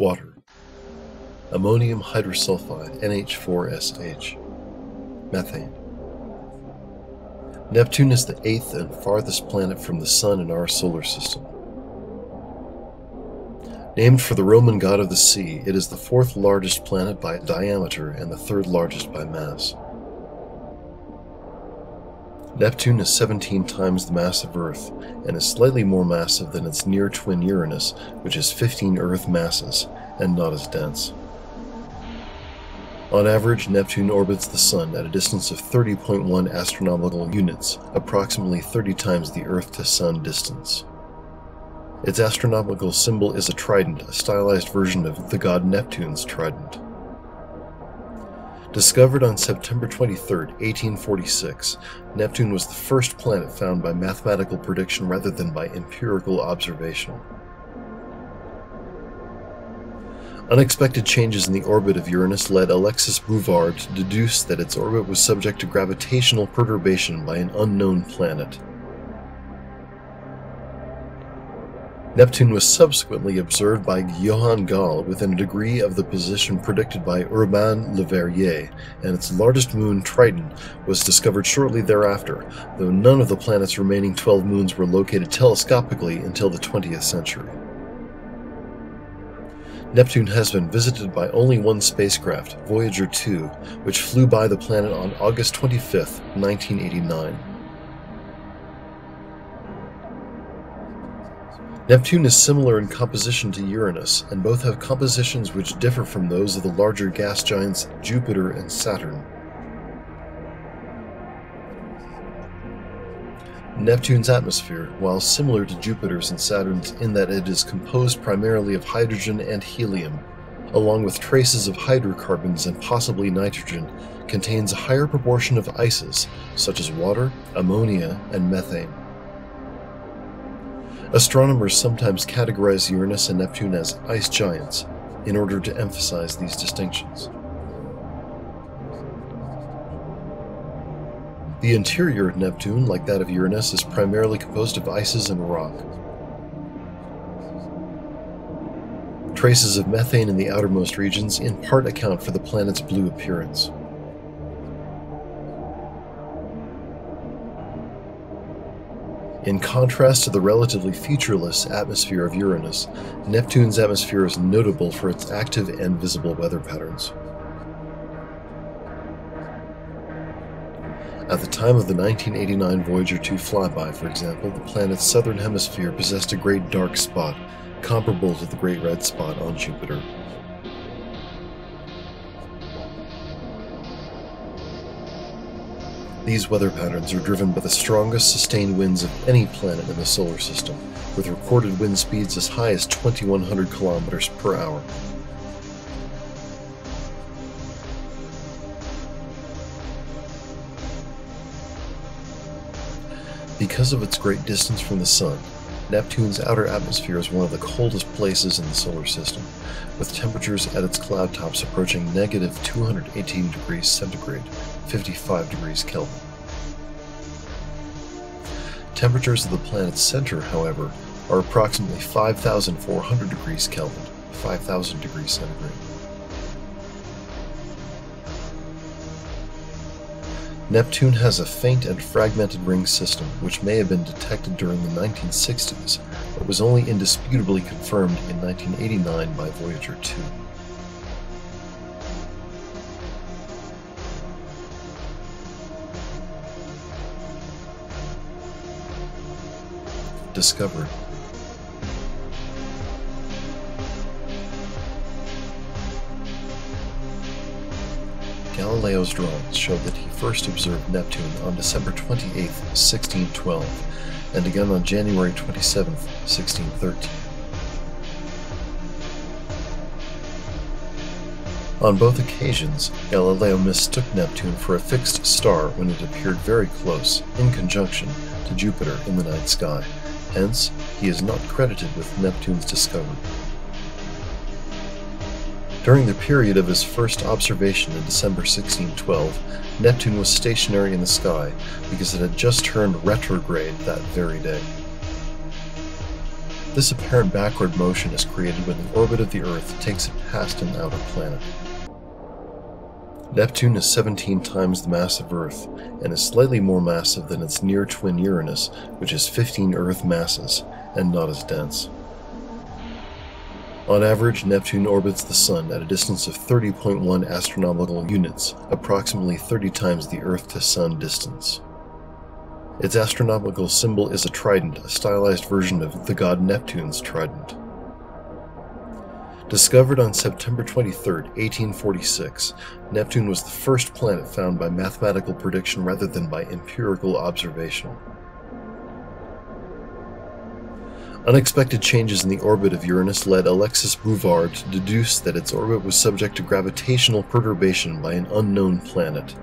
water, ammonium hydrosulfide, NH4SH, methane. Neptune is the 8th and farthest planet from the Sun in our solar system. Named for the Roman god of the sea, it is the 4th largest planet by diameter and the 3rd largest by mass. Neptune is 17 times the mass of Earth, and is slightly more massive than its near twin Uranus, which is 15 Earth masses, and not as dense. On average, Neptune orbits the Sun at a distance of 30.1 astronomical units, approximately 30 times the Earth-to-Sun distance. Its astronomical symbol is a trident, a stylized version of the god Neptune's trident. Discovered on September 23, 1846, Neptune was the first planet found by mathematical prediction rather than by empirical observation. Unexpected changes in the orbit of Uranus led Alexis Bouvard to deduce that its orbit was subject to gravitational perturbation by an unknown planet. Neptune was subsequently observed by Johann Galle within a degree of the position predicted by Urbain Le Verrier, and its largest moon, Triton, was discovered shortly thereafter, though none of the planet's remaining 12 moons were located telescopically until the 20th century. Neptune has been visited by only one spacecraft, Voyager 2, which flew by the planet on August 25, 1989. Neptune is similar in composition to Uranus, and both have compositions which differ from those of the larger gas giants Jupiter and Saturn. Neptune's atmosphere, while similar to Jupiter's and Saturn's in that it is composed primarily of hydrogen and helium, along with traces of hydrocarbons and possibly nitrogen, contains a higher proportion of ices, such as water, ammonia, and methane. Astronomers sometimes categorize Uranus and Neptune as ice giants in order to emphasize these distinctions. The interior of Neptune, like that of Uranus, is primarily composed of ices and rock. Traces of methane in the outermost regions in part account for the planet's blue appearance. In contrast to the relatively featureless atmosphere of Uranus, Neptune's atmosphere is notable for its active and visible weather patterns. At the time of the 1989 Voyager 2 flyby, for example, the planet's southern hemisphere possessed a great dark spot, comparable to the Great Red Spot on Jupiter. These weather patterns are driven by the strongest sustained winds of any planet in the solar system, with recorded wind speeds as high as 2,100 kilometers per hour. Because of its great distance from the Sun, Neptune's outer atmosphere is one of the coldest places in the solar system, with temperatures at its cloud tops approaching negative 218 degrees centigrade, 55 degrees Kelvin. Temperatures of the planet's center, however, are approximately 5,400 degrees Kelvin, 5,000 degrees centigrade. Neptune has a faint and fragmented ring system, which may have been detected during the 1960s, but was only indisputably confirmed in 1989 by Voyager 2. Discovered. Galileo's drawings show that he first observed Neptune on December 28, 1612, and again on January 27, 1613. On both occasions, Galileo mistook Neptune for a fixed star when it appeared very close, in conjunction, to Jupiter in the night sky. Hence, he is not credited with Neptune's discovery. During the period of his first observation in December 1612, Neptune was stationary in the sky because it had just turned retrograde that very day. This apparent backward motion is created when the orbit of the Earth takes it past an outer planet. Neptune is 17 times the mass of Earth, and is slightly more massive than its near twin Uranus, which is 15 Earth masses, and not as dense. On average, Neptune orbits the Sun at a distance of 30.1 astronomical units, approximately 30 times the Earth-to-Sun distance. Its astronomical symbol is a trident, a stylized version of the god Neptune's trident. Discovered on September 23, 1846, Neptune was the first planet found by mathematical prediction rather than by empirical observation. Unexpected changes in the orbit of Uranus led Alexis Bouvard to deduce that its orbit was subject to gravitational perturbation by an unknown planet.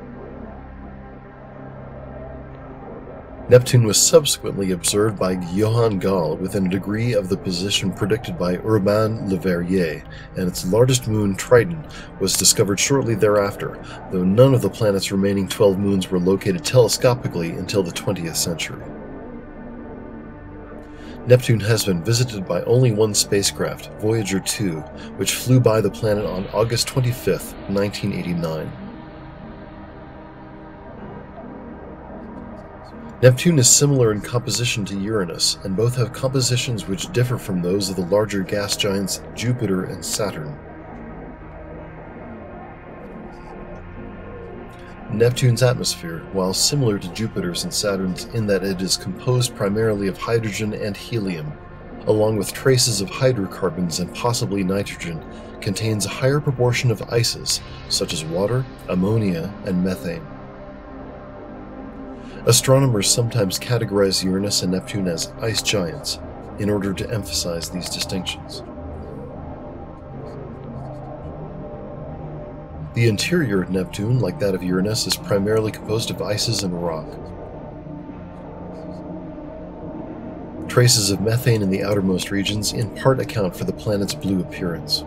Neptune was subsequently observed by Johann Galle within a degree of the position predicted by Urbain Le Verrier, and its largest moon, Triton, was discovered shortly thereafter, though none of the planet's remaining 12 moons were located telescopically until the 20th century. Neptune has been visited by only one spacecraft, Voyager 2, which flew by the planet on August 25, 1989. Neptune is similar in composition to Uranus, and both have compositions which differ from those of the larger gas giants Jupiter and Saturn. Neptune's atmosphere, while similar to Jupiter's and Saturn's in that it is composed primarily of hydrogen and helium, along with traces of hydrocarbons and possibly nitrogen, contains a higher proportion of ices, such as water, ammonia, and methane. Astronomers sometimes categorize Uranus and Neptune as ice giants in order to emphasize these distinctions. The interior of Neptune, like that of Uranus, is primarily composed of ices and rock. Traces of methane in the outermost regions in part account for the planet's blue appearance.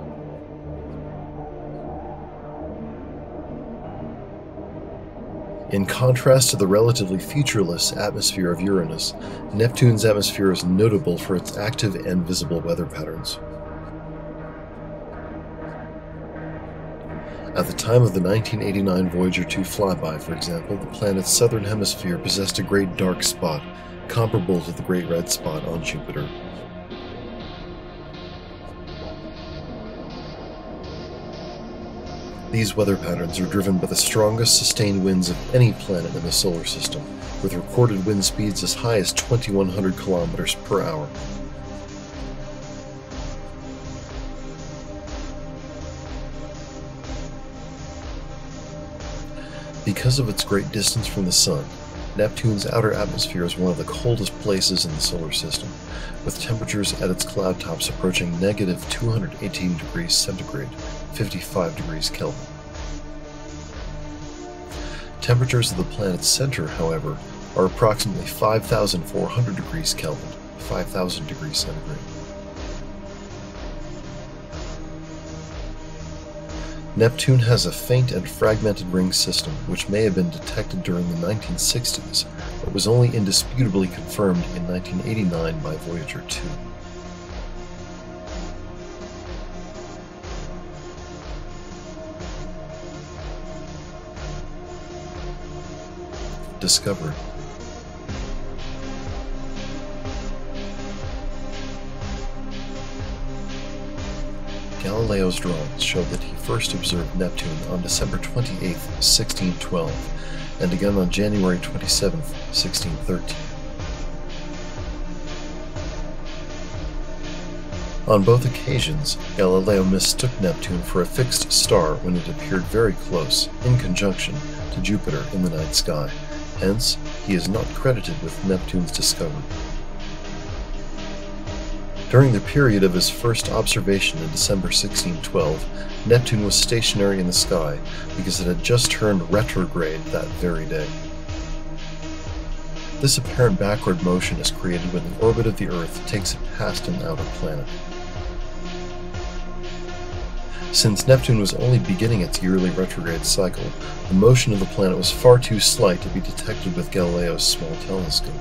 In contrast to the relatively featureless atmosphere of Uranus, Neptune's atmosphere is notable for its active and visible weather patterns. At the time of the 1989 Voyager 2 flyby, for example, the planet's southern hemisphere possessed a great dark spot, comparable to the Great Red Spot on Jupiter. These weather patterns are driven by the strongest sustained winds of any planet in the solar system, with recorded wind speeds as high as 2,100 kilometers per hour. Because of its great distance from the Sun, Neptune's outer atmosphere is one of the coldest places in the solar system, with temperatures at its cloud tops approaching negative 218 degrees centigrade, 55 degrees Kelvin. Temperatures of the planet's center, however, are approximately 5,400 degrees Kelvin, 5,000 degrees centigrade. Neptune has a faint and fragmented ring system, which may have been detected during the 1960s, but was only indisputably confirmed in 1989 by Voyager 2. Discovered. Galileo's drawings show that he first observed Neptune on December 28, 1612, and again on January 27, 1613. On both occasions, Galileo mistook Neptune for a fixed star when it appeared very close, in conjunction, to Jupiter in the night sky. Hence, he is not credited with Neptune's discovery. During the period of his first observation in December 1612, Neptune was stationary in the sky because it had just turned retrograde that very day. This apparent backward motion is created when the orbit of the Earth takes it past an outer planet. Since Neptune was only beginning its yearly retrograde cycle, the motion of the planet was far too slight to be detected with Galileo's small telescope.